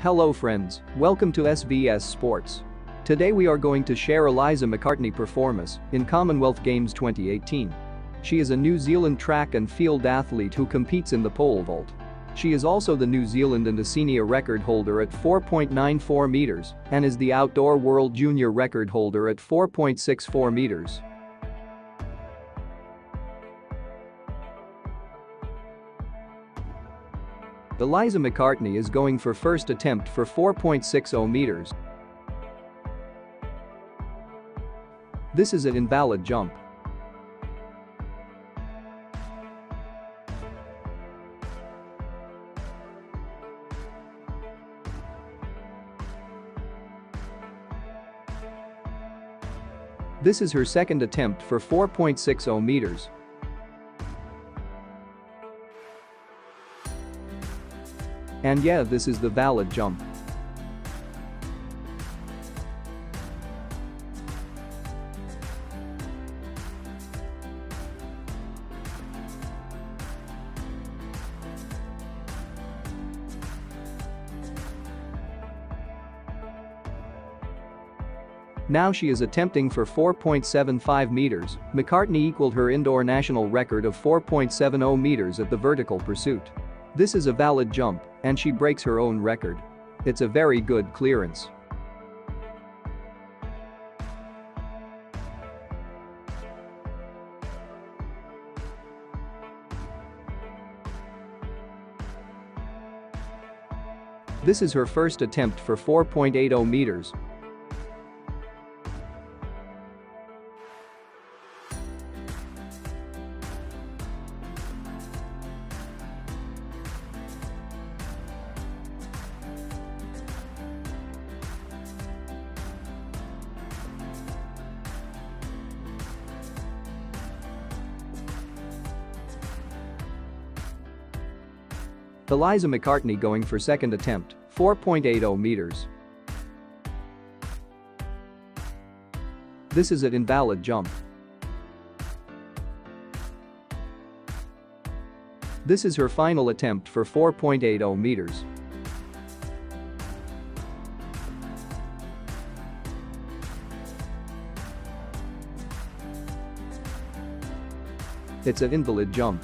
Hello friends, welcome to SBS Sports. Today we are going to share Eliza McCartney's performance in Commonwealth Games 2018. She is a New Zealand track and field athlete who competes in the pole vault. She is also the New Zealand and Oceania record holder at 4.94 meters and is the outdoor world junior record holder at 4.64 meters. Eliza McCartney is going for first attempt for 4.60 meters. This is an invalid jump. This is her second attempt for 4.60 meters. And yeah, this is the valid jump. Now she is attempting for 4.75 meters. McCartney equaled her indoor national record of 4.70 meters at the vertical pursuit. This is a valid jump, and she breaks her own record. It's a very good clearance. This is her first attempt for 4.80 meters. Eliza McCartney going for second attempt, 4.80 meters. This is an invalid jump. This is her final attempt for 4.80 meters. It's an invalid jump.